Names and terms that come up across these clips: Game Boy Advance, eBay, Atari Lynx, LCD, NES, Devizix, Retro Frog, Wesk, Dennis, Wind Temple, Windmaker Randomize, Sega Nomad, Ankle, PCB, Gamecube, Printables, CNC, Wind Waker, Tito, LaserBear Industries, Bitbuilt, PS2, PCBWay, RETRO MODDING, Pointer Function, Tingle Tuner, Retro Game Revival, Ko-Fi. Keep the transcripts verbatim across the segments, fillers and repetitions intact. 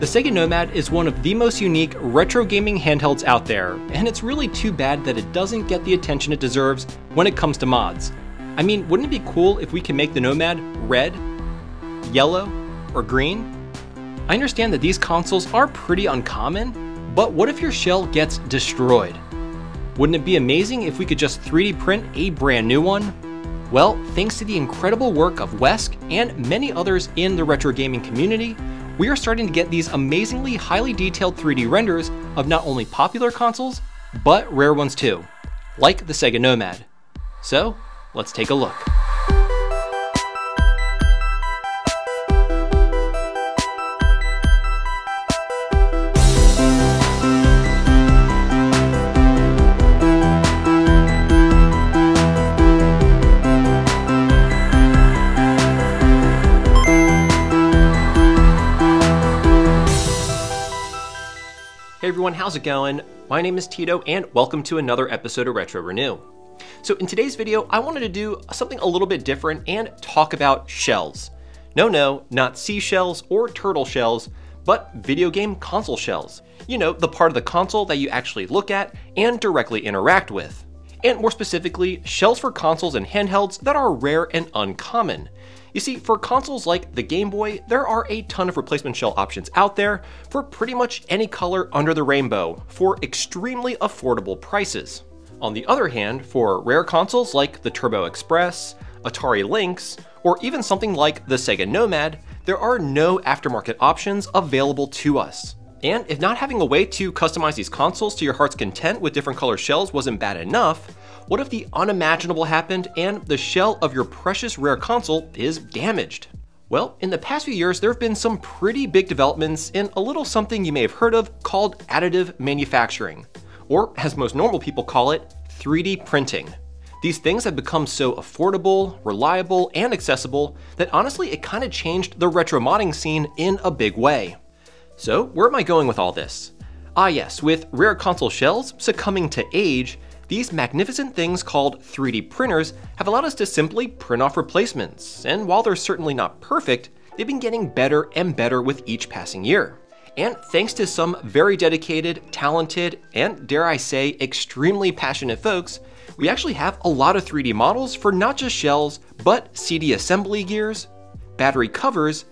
The Sega Nomad is one of the most unique retro gaming handhelds out there, and it's really too bad that it doesn't get the attention it deserves when it comes to mods. I mean, wouldn't it be cool if we could make the Nomad red, yellow, or green? I understand that these consoles are pretty uncommon, but what if your shell gets destroyed? Wouldn't it be amazing if we could just three D print a brand new one? Well, thanks to the incredible work of Wesk and many others in the retro gaming community, we are starting to get these amazingly highly detailed three D renders of not only popular consoles, but rare ones too, like the Sega Nomad. So, let's take a look. Hey everyone, how's it going? My name is Tito and welcome to another episode of Retro Renew. So in today's video, I wanted to do something a little bit different and talk about shells. No, no, not seashells or turtle shells, but video game console shells. You know, the part of the console that you actually look at and directly interact with. And more specifically, shells for consoles and handhelds that are rare and uncommon. You see, for consoles like the Game Boy, there are a ton of replacement shell options out there for pretty much any color under the rainbow for extremely affordable prices. On the other hand, for rare consoles like the Turbo Express, Atari Lynx, or even something like the Sega Nomad, there are no aftermarket options available to us. And if not having a way to customize these consoles to your heart's content with different color shells wasn't bad enough, what if the unimaginable happened and the shell of your precious rare console is damaged? Well, in the past few years, there have been some pretty big developments in a little something you may have heard of called additive manufacturing, or as most normal people call it, three D printing. These things have become so affordable, reliable, and accessible that honestly, it kind of changed the retro modding scene in a big way. So where am I going with all this? Ah yes, with rare console shells succumbing to age, these magnificent things called three D printers have allowed us to simply print off replacements. And while they're certainly not perfect, they've been getting better and better with each passing year. And thanks to some very dedicated, talented, and dare I say, extremely passionate folks, we actually have a lot of three D models for not just shells, but C D assembly gears, battery covers,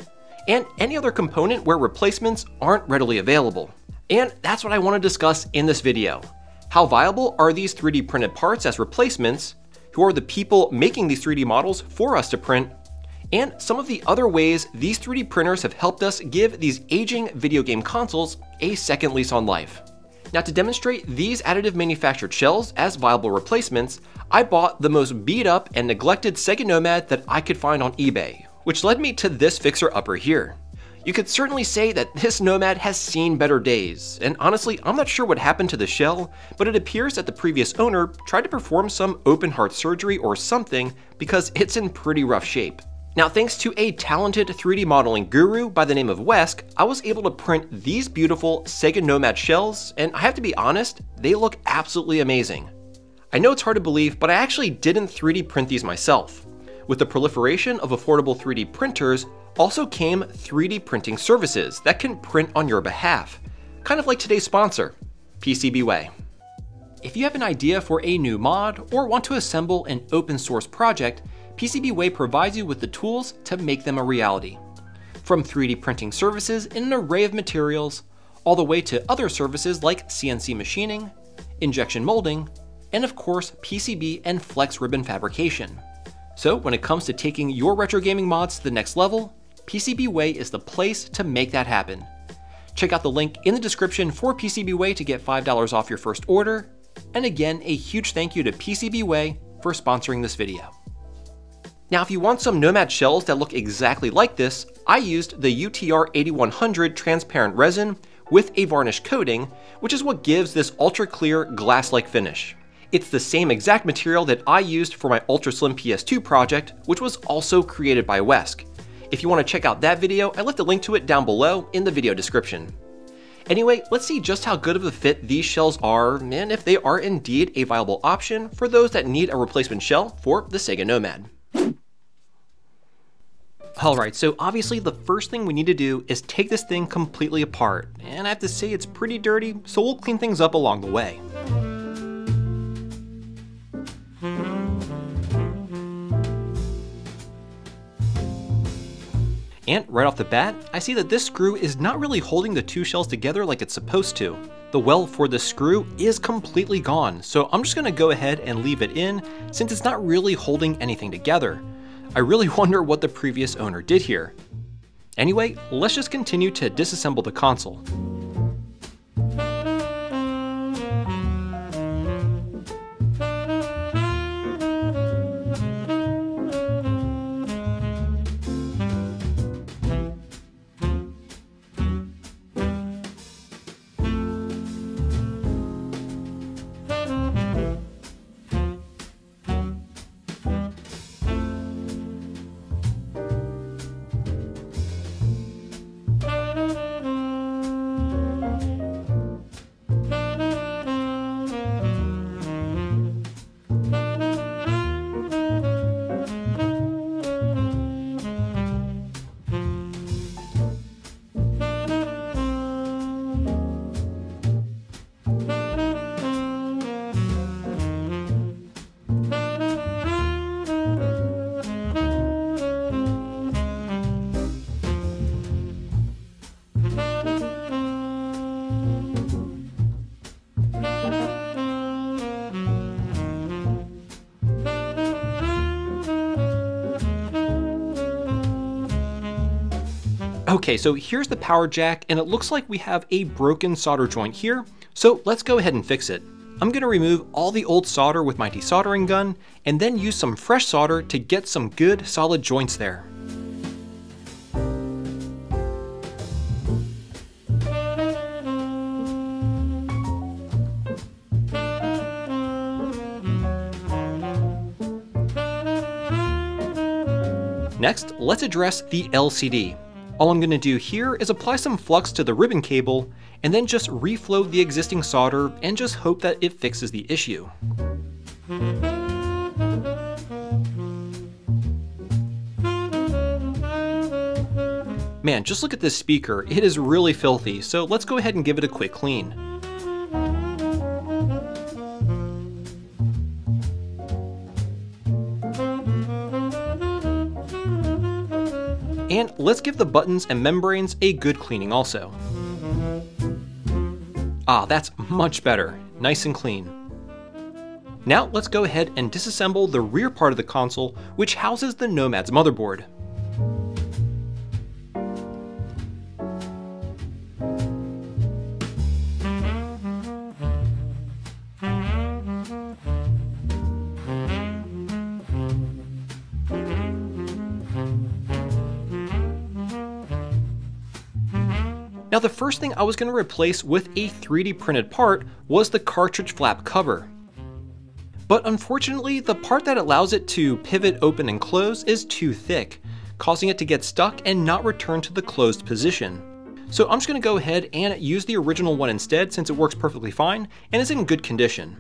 and any other component where replacements aren't readily available. And that's what I want to discuss in this video. How viable are these three D printed parts as replacements? Who are the people making these three D models for us to print? And some of the other ways these three D printers have helped us give these aging video game consoles a second lease on life. Now, to demonstrate these additive manufactured shells as viable replacements, I bought the most beat up and neglected Sega Nomad that I could find on eBay, which led me to this fixer-upper here. You could certainly say that this Nomad has seen better days, and honestly, I'm not sure what happened to the shell, but it appears that the previous owner tried to perform some open heart surgery or something because it's in pretty rough shape. Now, thanks to a talented three D modeling guru by the name of Wesk, I was able to print these beautiful Sega Nomad shells, and I have to be honest, they look absolutely amazing. I know it's hard to believe, but I actually didn't three D print these myself. With the proliferation of affordable three D printers also came three D printing services that can print on your behalf, kind of like today's sponsor, PCBWay. If you have an idea for a new mod or want to assemble an open source project, PCBWay provides you with the tools to make them a reality. From three D printing services in an array of materials, all the way to other services like C N C machining, injection molding, and of course, P C B and flex ribbon fabrication. So when it comes to taking your retro gaming mods to the next level, PCBWay is the place to make that happen. Check out the link in the description for PCBWay to get five dollars off your first order. And again, a huge thank you to PCBWay for sponsoring this video. Now, if you want some Nomad shells that look exactly like this, I used the U T R eighty-one hundred transparent resin with a varnish coating, which is what gives this ultra clear glass-like finish. It's the same exact material that I used for my ultra slim P S two project, which was also created by Wesk. If you want to check out that video, I left a link to it down below in the video description. Anyway, let's see just how good of a fit these shells are and if they are indeed a viable option for those that need a replacement shell for the Sega Nomad. Alright, so obviously the first thing we need to do is take this thing completely apart, and I have to say it's pretty dirty, so we'll clean things up along the way. And right off the bat, I see that this screw is not really holding the two shells together like it's supposed to. The weld for this screw is completely gone, so I'm just going to go ahead and leave it in since it's not really holding anything together. I really wonder what the previous owner did here. Anyway, let's just continue to disassemble the console. Okay, so here's the power jack, and it looks like we have a broken solder joint here, so let's go ahead and fix it. I'm going to remove all the old solder with my desoldering gun, and then use some fresh solder to get some good solid joints there. Next, let's address the L C D. All I'm going to do here is apply some flux to the ribbon cable and then just reflow the existing solder and just hope that it fixes the issue. Man, just look at this speaker, it is really filthy, so let's go ahead and give it a quick clean. And let's give the buttons and membranes a good cleaning also. Ah, that's much better, nice and clean. Now let's go ahead and disassemble the rear part of the console, which houses the Nomad's motherboard. Now the first thing I was going to replace with a three D printed part was the cartridge flap cover. But unfortunately, the part that allows it to pivot open and close is too thick, causing it to get stuck and not return to the closed position. So I'm just going to go ahead and use the original one instead since it works perfectly fine and is in good condition.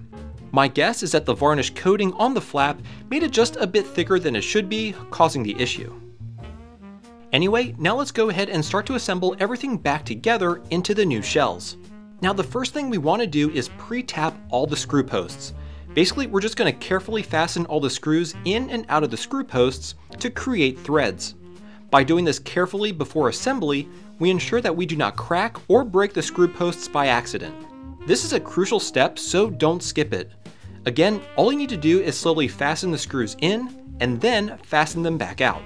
My guess is that the varnish coating on the flap made it just a bit thicker than it should be, causing the issue. Anyway, now let's go ahead and start to assemble everything back together into the new shells. Now the first thing we want to do is pre-tap all the screw posts. Basically, we're just going to carefully fasten all the screws in and out of the screw posts to create threads. By doing this carefully before assembly, we ensure that we do not crack or break the screw posts by accident. This is a crucial step, so don't skip it. Again, all you need to do is slowly fasten the screws in and then fasten them back out.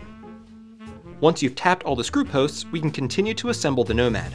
Once you've tapped all the screw posts, we can continue to assemble the Nomad.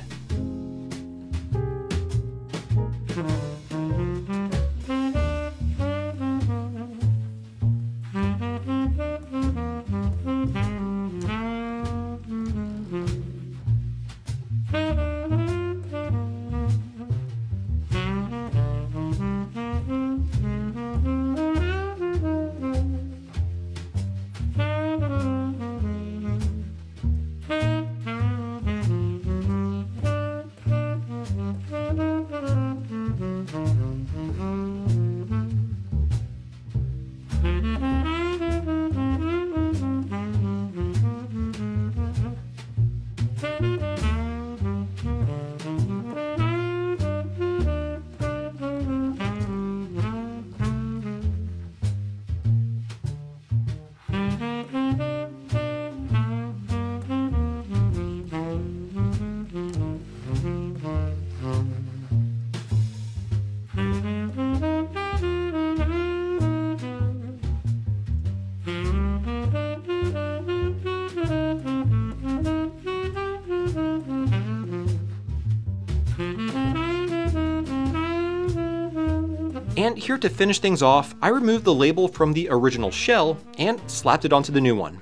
And here to finish things off, I removed the label from the original shell and slapped it onto the new one.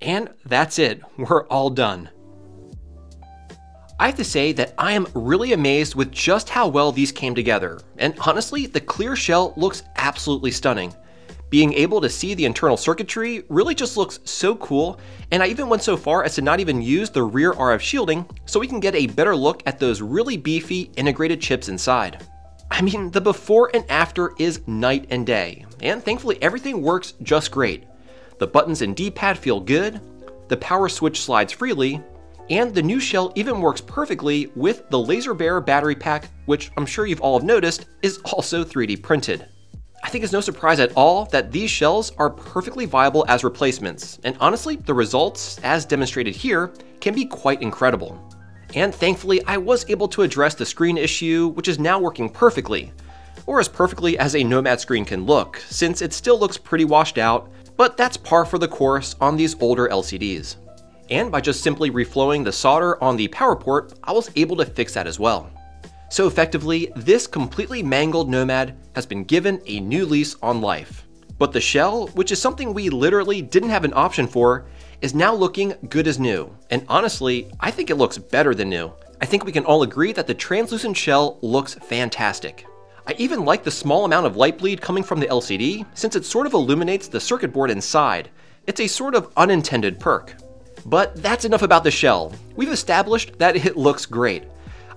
And that's it, we're all done. I have to say that I am really amazed with just how well these came together, and honestly, the clear shell looks absolutely stunning. Being able to see the internal circuitry really just looks so cool, and I even went so far as to not even use the rear R F shielding so we can get a better look at those really beefy integrated chips inside. I mean, the before and after is night and day, and thankfully everything works just great. The buttons and D-pad feel good, the power switch slides freely, and the new shell even works perfectly with the LaserBear battery pack, which I'm sure you've all noticed is also three D printed. I think it's no surprise at all that these shells are perfectly viable as replacements, and honestly, the results, as demonstrated here, can be quite incredible. And thankfully, I was able to address the screen issue, which is now working perfectly, or as perfectly as a Nomad screen can look, since it still looks pretty washed out, but that's par for the course on these older L C Ds. And by just simply reflowing the solder on the power port, I was able to fix that as well. So effectively, this completely mangled Nomad has been given a new lease on life. But the shell, which is something we literally didn't have an option for, is now looking good as new. And honestly, I think it looks better than new. I think we can all agree that the translucent shell looks fantastic. I even like the small amount of light bleed coming from the L C D, since it sort of illuminates the circuit board inside. It's a sort of unintended perk. But that's enough about the shell. We've established that it looks great.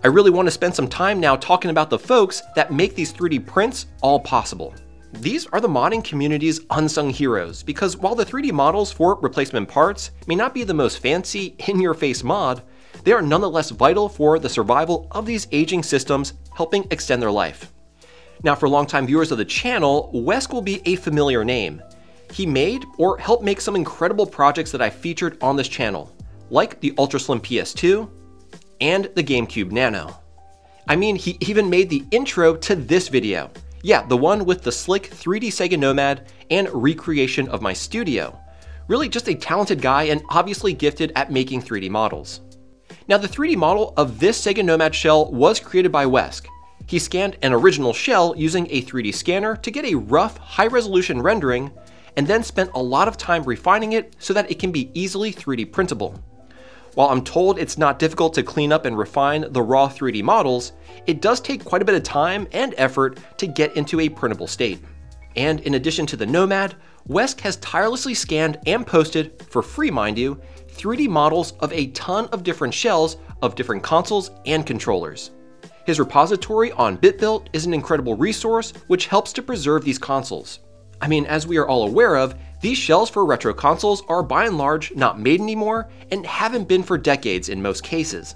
I really want to spend some time now talking about the folks that make these three D prints all possible. These are the modding community's unsung heroes, because while the three D models for replacement parts may not be the most fancy, in-your-face mod, they are nonetheless vital for the survival of these aging systems, helping extend their life. Now, for longtime viewers of the channel, Wesk will be a familiar name. He made or helped make some incredible projects that I featured on this channel, like the Ultra Slim P S two, and the GameCube Nano. I mean, he even made the intro to this video. Yeah, the one with the slick three D Sega Nomad and recreation of my studio. Really just a talented guy and obviously gifted at making three D models. Now, the three D model of this Sega Nomad shell was created by Wesk. He scanned an original shell using a three D scanner to get a rough, high-resolution rendering, and then spent a lot of time refining it so that it can be easily three D printable. While I'm told it's not difficult to clean up and refine the raw three D models, it does take quite a bit of time and effort to get into a printable state. And in addition to the Nomad, Wesk has tirelessly scanned and posted, for free mind you, three D models of a ton of different shells of different consoles and controllers. His repository on Bitbuilt is an incredible resource which helps to preserve these consoles. I mean, as we are all aware of, these shells for retro consoles are by and large not made anymore and haven't been for decades in most cases.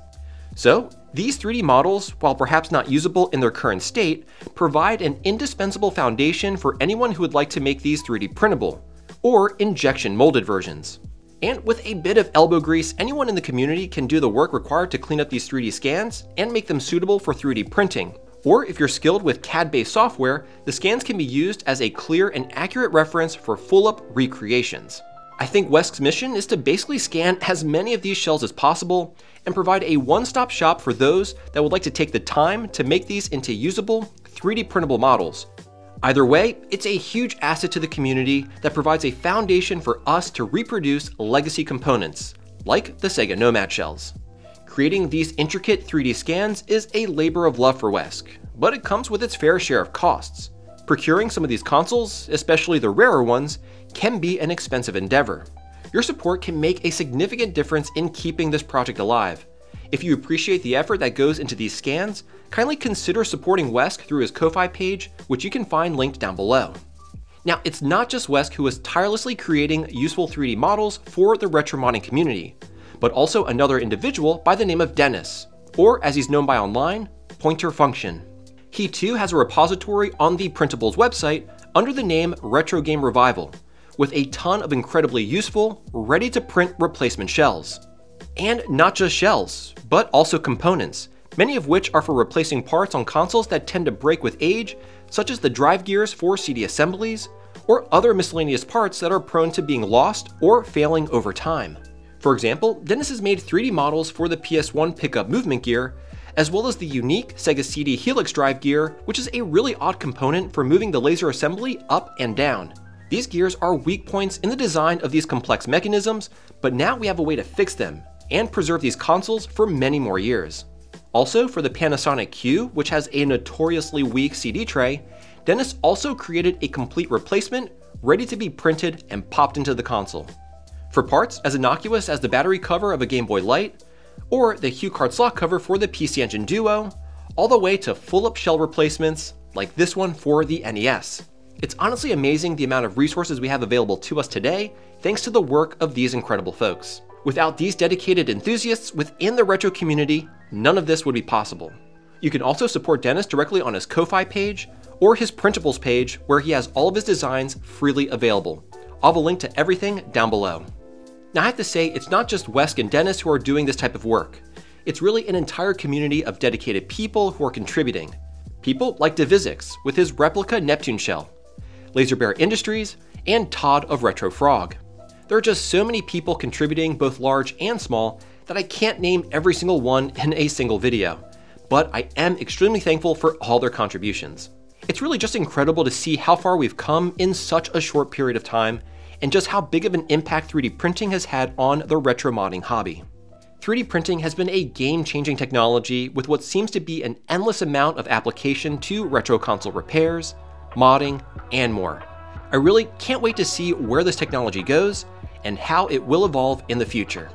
So these three D models, while perhaps not usable in their current state, provide an indispensable foundation for anyone who would like to make these three D printable, or injection molded versions. And with a bit of elbow grease, anyone in the community can do the work required to clean up these three D scans and make them suitable for three D printing. Or if you're skilled with C A D-based software, the scans can be used as a clear and accurate reference for full-up recreations. I think Wesk's mission is to basically scan as many of these shells as possible and provide a one-stop shop for those that would like to take the time to make these into usable, three D printable models. Either way, it's a huge asset to the community that provides a foundation for us to reproduce legacy components, like the Sega Nomad shells. Creating these intricate three D scans is a labor of love for Wesk, but it comes with its fair share of costs. Procuring some of these consoles, especially the rarer ones, can be an expensive endeavor. Your support can make a significant difference in keeping this project alive. If you appreciate the effort that goes into these scans, kindly consider supporting Wesk through his Ko-Fi page, which you can find linked down below. Now, it's not just Wesk who is tirelessly creating useful three D models for the retromodding community, but also another individual by the name of Dennis, or as he's known by online, Pointer Function. He too has a repository on the Printables website under the name Retro Game Revival, with a ton of incredibly useful, ready-to-print replacement shells. And not just shells, but also components, many of which are for replacing parts on consoles that tend to break with age, such as the drive gears for C D assemblies, or other miscellaneous parts that are prone to being lost or failing over time. For example, Dennis has made three D models for the P S one pickup movement gear, as well as the unique Sega C D Helix drive gear, which is a really odd component for moving the laser assembly up and down. These gears are weak points in the design of these complex mechanisms, but now we have a way to fix them and preserve these consoles for many more years. Also, for the Panasonic Q, which has a notoriously weak C D tray, Dennis also created a complete replacement ready to be printed and popped into the console. For parts as innocuous as the battery cover of a Game Boy Light, or the Hue card slot cover for the P C Engine Duo, all the way to full-up shell replacements like this one for the N E S. It's honestly amazing the amount of resources we have available to us today, thanks to the work of these incredible folks. Without these dedicated enthusiasts within the retro community, none of this would be possible. You can also support Dennis directly on his Ko-Fi page or his Printables page, where he has all of his designs freely available. I'll have a link to everything down below. Now, I have to say, it's not just Wesk and Dennis who are doing this type of work. It's really an entire community of dedicated people who are contributing. People like Devizix with his replica Neptune shell, LaserBear Industries, and Todd of Retro Frog. There are just so many people contributing, both large and small, that I can't name every single one in a single video, but I am extremely thankful for all their contributions. It's really just incredible to see how far we've come in such a short period of time, and just how big of an impact three D printing has had on the retro modding hobby. three D printing has been a game-changing technology with what seems to be an endless amount of application to retro console repairs, modding, and more. I really can't wait to see where this technology goes and how it will evolve in the future.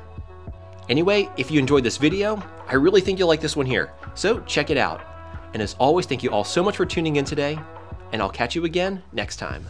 Anyway, if you enjoyed this video, I really think you'll like this one here, so check it out. And as always, thank you all so much for tuning in today, and I'll catch you again next time.